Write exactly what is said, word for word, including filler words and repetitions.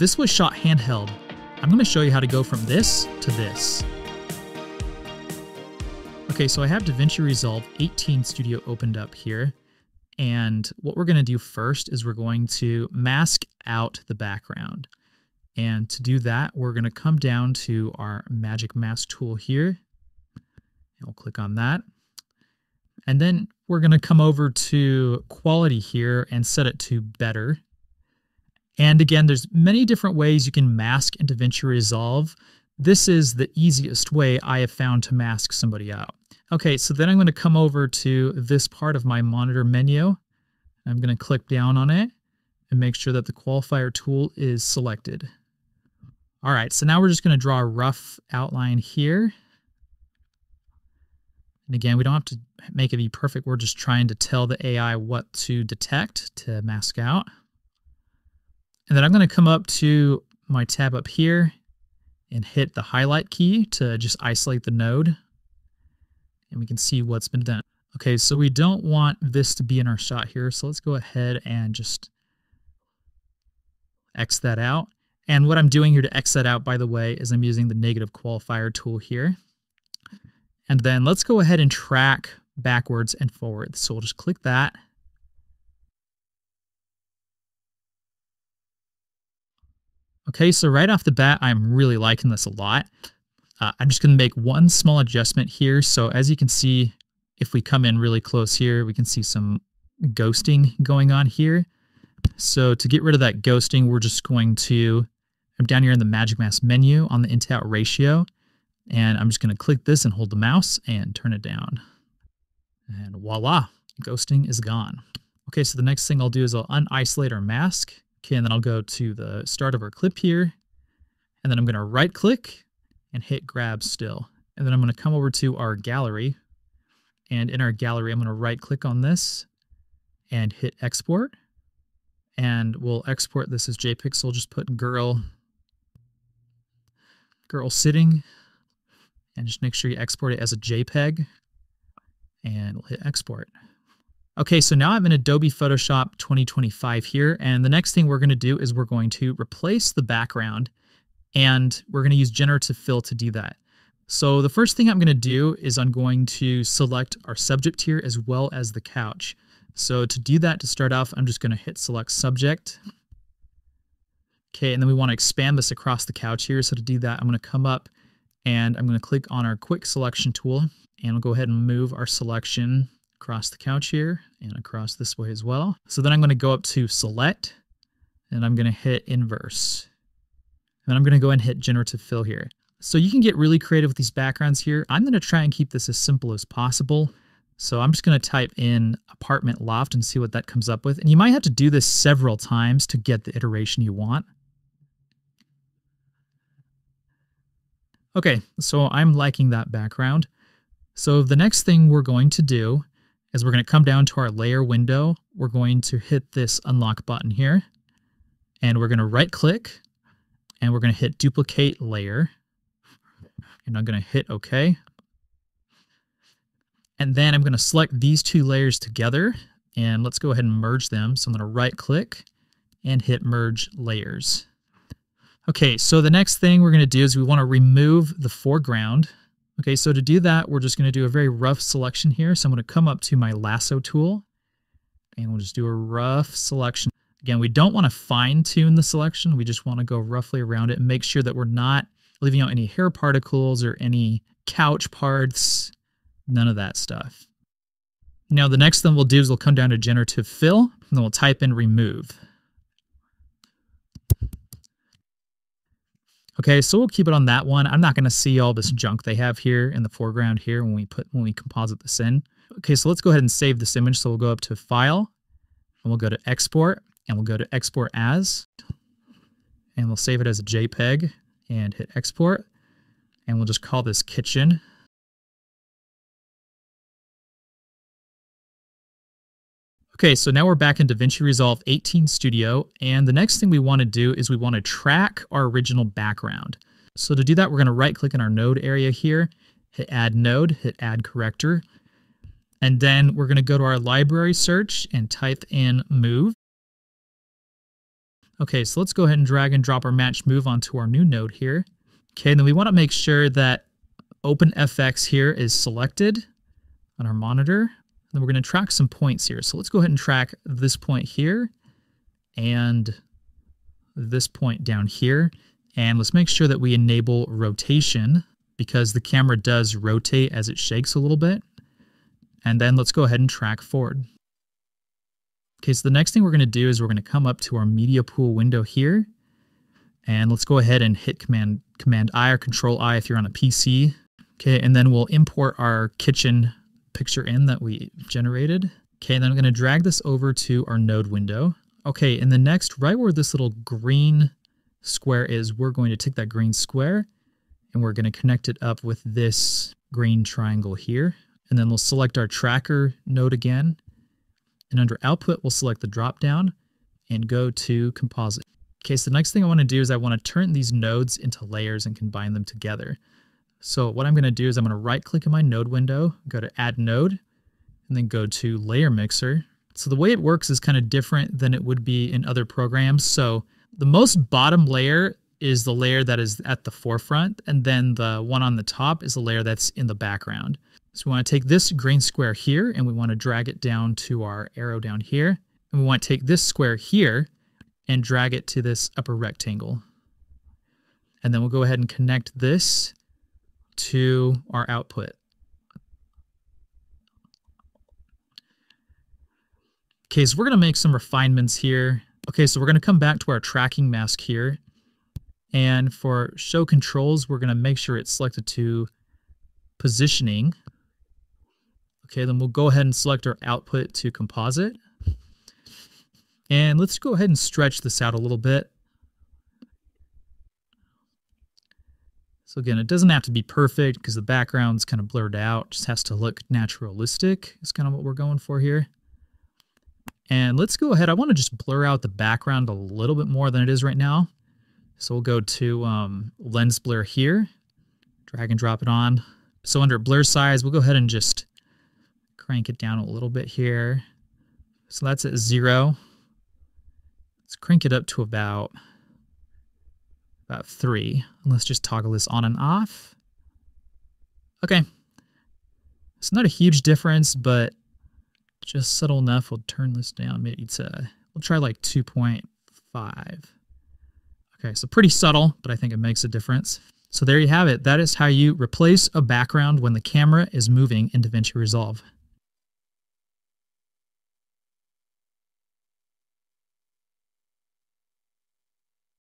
This was shot handheld. I'm going to show you how to go from this to this. Okay, so I have DaVinci Resolve eighteen Studio opened up here. And what we're going to do first is we're going to mask out the background. And to do that, we're going to come down to our Magic Mask tool here. And we'll click on that. And then we're going to come over to quality here and set it to better. And again, there's many different ways you can mask in DaVinci Resolve. This is the easiest way I have found to mask somebody out. Okay, so then I'm going to come over to this part of my monitor menu. I'm going to click down on it and make sure that the qualifier tool is selected. All right, so now we're just going to draw a rough outline here. And again, we don't have to make it be perfect. We're just trying to tell the A I what to detect to mask out. And then I'm going to come up to my tab up here and hit the highlight key to just isolate the node. And we can see what's been done. Okay, so we don't want this to be in our shot here, so let's go ahead and just X that out. And what I'm doing here to X that out, by the way, is I'm using the negative qualifier tool here. And then let's go ahead and track backwards and forward. So we'll just click that. Okay, so right off the bat, I'm really liking this a lot. Uh, I'm just going to make one small adjustment here. So as you can see, if we come in really close here, we can see some ghosting going on here. So to get rid of that ghosting, we're just going to, I'm down here in the Magic Mask menu on the in-to-out ratio, and I'm just going to click this and hold the mouse and turn it down. And voila, ghosting is gone. Okay, so the next thing I'll do is I'll unisolate our mask. Okay, and then I'll go to the start of our clip here, and then I'm going to right-click and hit grab still. And then I'm going to come over to our gallery, and in our gallery, I'm going to right click on this and hit export. And we'll export this as JPEG. So we'll just put girl, girl sitting, and just make sure you export it as a JPEG, and we'll hit export. Okay, so now I'm in Adobe Photoshop twenty twenty-five here. And the next thing we're going to do is we're going to replace the background, and we're going to use generative fill to do that. So the first thing I'm going to do is I'm going to select our subject here as well as the couch. So to do that, to start off, I'm just going to hit select subject. Okay, and then we want to expand this across the couch here. So to do that, I'm going to come up and I'm going to click on our quick selection tool, and we'll go ahead and move our selection across the couch here and across this way as well. So then I'm going to go up to select, and I'm going to hit inverse. And I'm going to go ahead and hit generative fill here. So you can get really creative with these backgrounds here. I'm going to try and keep this as simple as possible. So I'm just going to type in apartment loft and see what that comes up with. And you might have to do this several times to get the iteration you want. Okay, so I'm liking that background. So the next thing we're going to do is we're going to come down to our layer window. We're going to hit this unlock button here, and we're going to right click, and we're going to hit duplicate layer, and I'm going to hit OK. And then I'm going to select these two layers together, and let's go ahead and merge them. So I'm going to right click and hit merge layers. Okay, so the next thing we're going to do is we want to remove the foreground. Okay, so to do that, we're just going to do a very rough selection here. So I'm going to come up to my lasso tool, and we'll just do a rough selection. Again, we don't want to fine-tune the selection. We just want to go roughly around it and make sure that we're not leaving out any hair particles or any couch parts, none of that stuff. Now, the next thing we'll do is we'll come down to generative fill, and then we'll type in remove. Okay, so we'll keep it on that one. I'm not going to see all this junk they have here in the foreground here when we put when we composite this in. Okay, so let's go ahead and save this image. So we'll go up to File, and we'll go to Export. And we'll go to Export As, and we'll save it as a JPEG, and hit Export, and we'll just call this Kitchen. Okay, so now we're back in DaVinci Resolve eighteen Studio, and the next thing we want to do is we want to track our original background. So to do that, we're going to right-click in our node area here, hit Add Node, hit Add Corrector, and then we're going to go to our library search and type in Move. Okay, so let's go ahead and drag and drop our matched move onto our new node here. Okay, and then we want to make sure that OpenFX here is selected on our monitor. And then we're going to track some points here. So let's go ahead and track this point here and this point down here. And let's make sure that we enable rotation because the camera does rotate as it shakes a little bit. And then let's go ahead and track forward. Okay, so the next thing we're going to do is we're going to come up to our media pool window here. And let's go ahead and hit Command, Command I or Control I if you're on a P C. Okay, and then we'll import our kitchen picture in that we generated. Okay, and then I'm going to drag this over to our node window. Okay, and the next, right where this little green square is, we're going to take that green square and we're going to connect it up with this green triangle here. And then we'll select our tracker node again. And under output, we'll select the drop down and go to composite. Okay, so the next thing I want to do is I want to turn these nodes into layers and combine them together. So what I'm going to do is I'm going to right click in my node window, go to add node, and then go to layer mixer. So the way it works is kind of different than it would be in other programs. So the most bottom layer is the layer that is at the forefront, and then the one on the top is the layer that's in the background. So we want to take this green square here and we want to drag it down to our arrow down here. And we want to take this square here and drag it to this upper rectangle. And then we'll go ahead and connect this to our output. Okay, so we're going to make some refinements here. Okay, so we're going to come back to our tracking mask here. And for show controls, we're going to make sure it's selected to positioning. Okay, then we'll go ahead and select our output to composite. And let's go ahead and stretch this out a little bit. So again, it doesn't have to be perfect because the background's kind of blurred out. It just has to look naturalistic. It's kind of what we're going for here. And let's go ahead. I want to just blur out the background a little bit more than it is right now. So we'll go to um, lens blur here, drag and drop it on. So under blur size, we'll go ahead and just crank it down a little bit here. So that's at zero. Let's crank it up to about, about three. And let's just toggle this on and off. Okay. It's not a huge difference, but just subtle enough. We'll turn this down. Maybe to, we'll try like two point five. Okay, so pretty subtle, but I think it makes a difference. So there you have it. That is how you replace a background when the camera is moving in DaVinci Resolve.